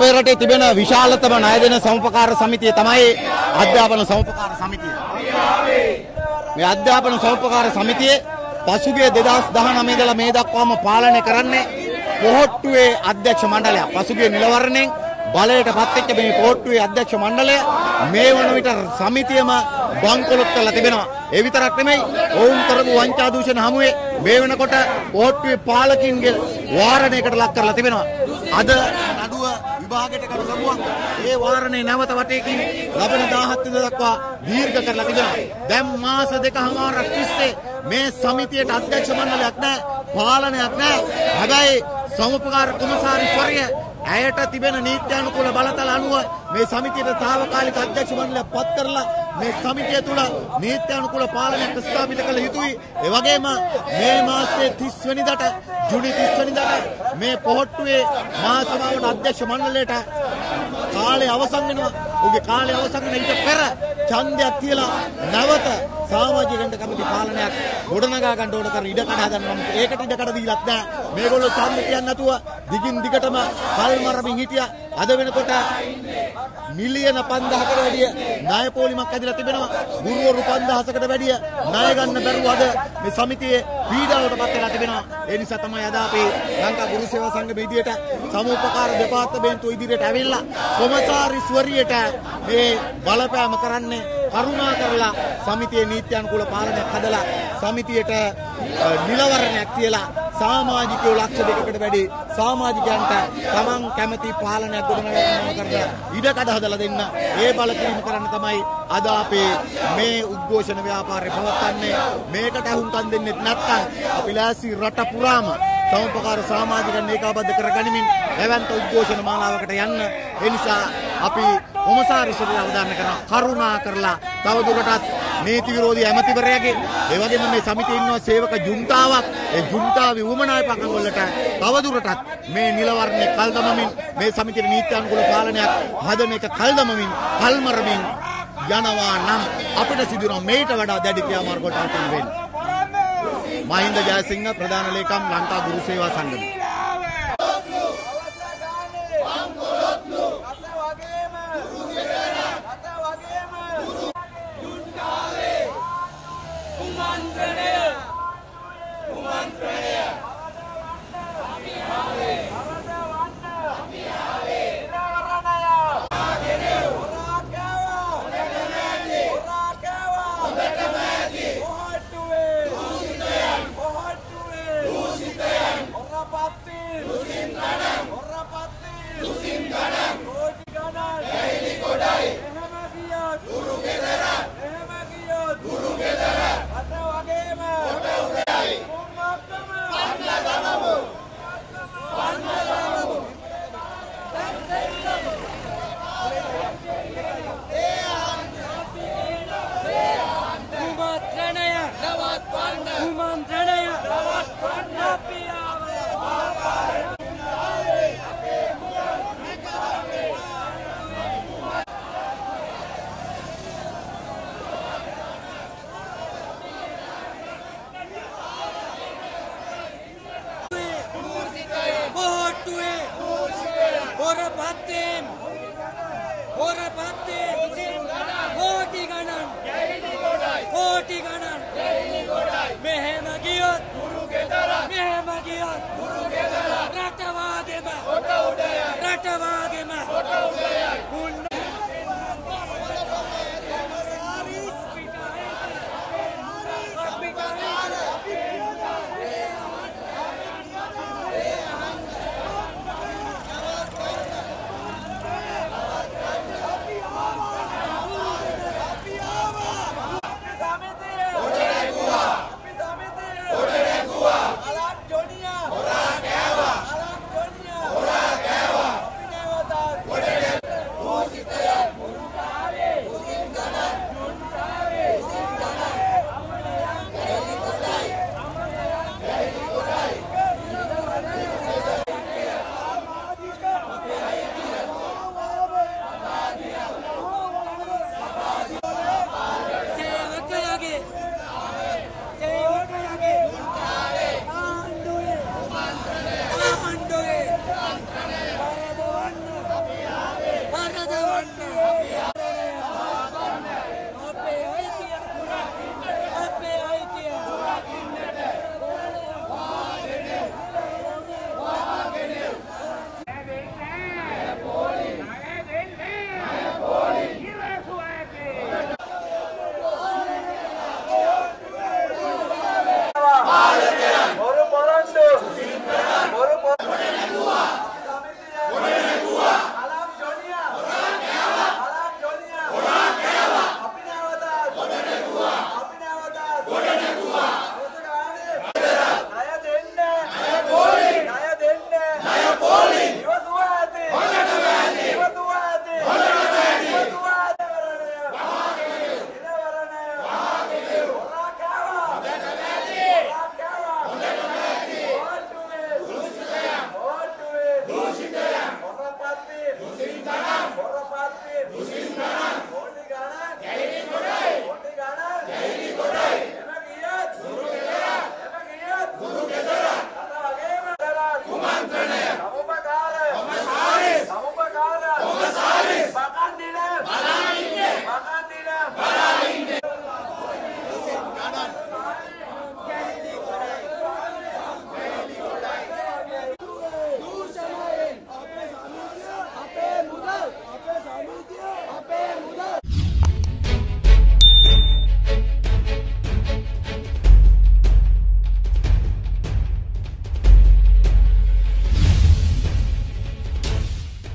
අපේ රටේ තිබෙන විශාලතම ණයදෙන සමුපකාර සමිතිය තමයි අධ්‍යාපන සමුපකාර සමිතිය. මේ අධ්‍යාපන සමුපකාර සමිතියේ පසුගිය 2019 ඉඳලා මේ දක්වාම පාලනය කරන්නේ පොහොට්ටුවේ අධ්‍යක්ෂ මණ්ඩලය. පසුගිය නිලවරණයෙන් බලයට පත් වෙච්ච මේ පොහොට්ටුවේ අධ්‍යක්ෂ මණ්ඩලය මේ වන විට සමිතියම බංකොලොත් කරලා තිබෙනවා. ඒ විතරක් නෙමෙයි ඔවුන් කරපු වංචා දූෂණ හමුවේ මේ වෙනකොට පොහොට්ටුවේ පාලකින්ගේ වාරණයකට ලක් කරලා තිබෙනවා. අද නඩුව විභාගයට කර සමුවක් ඒ වාරණය නැවත වටේකින් ලබන 17 වෙනිදා දක්වා දීර්ඝ කරලා තිබෙනවා. දැන් මාස දෙකමාරක් තිස්සේ මේ සමිතියට අධ්‍යක්ෂ මණ්ඩලයක් නැහැ, පාලනයක් නැහැ. හැබැයි සමුපකාර කොමසාරිස්වරිය ඇයට තිබෙන නීත්‍යානුකූල බලතල අනුව මේ සමිතියට తాවකාලික අධ්‍යක්ෂ මණ්ඩලයක් පත් කරලා මේ සමිතිය තුළ නීත්‍යානුකූල පාලනයක් ස්ථාපිත කළ යුතුයි. ඒ වගේම මේ මාසයේ 30 වෙනිදාට ජුනි 30 වෙනිදාට මේ පොහොට්ටුවේ මහා සභාවට අධ්‍යක්ෂ මණ්ඩලයට කාලය අවසන් වෙනවා. ඔහුගේ කාලය අවසන් වෙන ඊට පෙර ඡන්දයක් තියලා නැවත සමාජීය රැඳ කමිටු පාලනයක් ගොඩනගා ගන්න ඕන කරන ඉඩකඩ හදන්න. ඒකට ඉඩකඩ දීලත් නැහැ. මේගොල්ලෝ ඡන්ද කියන්නේ නැතුව දිගින් දිගටම කල්මරමින් හිටියා. අද වෙනකොට මිලියන 5000කට වැඩිය ණය පොලිමක් ඇදලා තිබෙනවා. ගුරුවරු 5000කට වැඩිය ණය ගන්න බැරුව අද මේ සමිතියේ පීඩාවටපත් වෙලා තිබෙනවා. ඒ නිසා තමයි අද අපි ලංකා ගුරු සේවා සංගමයේ ඉදිරියට සමෝපකාර දෙපාර්තමේන්තුව ඉදිරියට ඇවිල්ලා කොමසාරිස්වරියට මේ බලපෑම කරන්නේ. කරුණා කරලා සමිතියේ නීත්‍යානුකූල පාලනයක් හදලා සමිතියට නිලවරණයක් තියලා සමාජිකයෝ ලක්ෂ 2කට වැඩි සමාජිකයන්ට තමන් කැමති පාලනයක් ගොඩනගා ගන්න ඉඩකඩ හදලා දෙන්න ඒ බලපෑම කරන්න තමයි අද අපේ මේ උද්ඝෝෂණ ව්‍යාපාරය පවත්වන්නේ. මේකට අහුම්කම් දෙන්නෙත් නැත්නම් අපි ලෑස්ති රට පුරාම සමෝපකාර සමාජිකයන් ඒකාබද්ධ කරගනිමින් එවන්ත උද්ඝෝෂණ මාලාවකට යන්න. ඒ නිසා අපි කොමසාරිස්වරිය අවධානය කරනවා කරුණා කරලා තවදුරටත් නීති විරෝධී ඇමතිවරයාගේ ඒ වගේම මේ සමිතියේ ඉන්න සේවක ජුන්තාවක් ඒ ජුන්තාවේ උමනාය පක්ෂ වලට තවදුරටත් මේ නිලවරණේ කල්දමමින් මේ සමිතියේ නීත්‍යානුකූල පාලනයක් හදන එක කල්දමමින් කල්මරමින් යනවා නම් අපිට සිදුන මේට වඩා දැඩි ක්‍රියාමාර්ග කොටසක් වෙන්න. මහින්ද ජයසිංහ, ප්‍රධාන ලේකම්, ලංකා ගුරු සේවා සංගම.